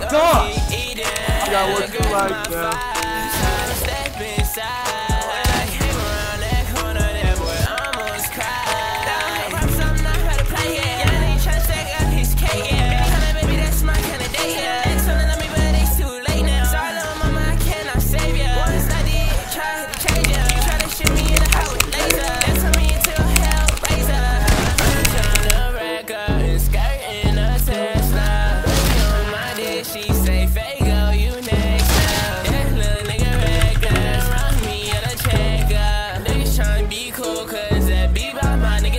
my god! I got what you like, bro.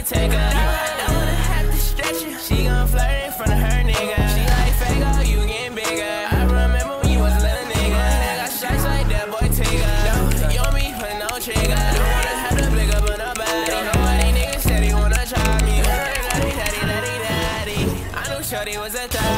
Take her. I don't wanna have to stretch you. She gon' flirt in front of her nigga. She like Faker, you getting bigger. I remember when you was a little nigga. I got stripes like that boy Tigger. No, you on me for no trigger. Don't wanna have to blick up on nobody. Nobody niggas said he wanna try me. Daddy, daddy, daddy, daddy. I knew shorty was a thug.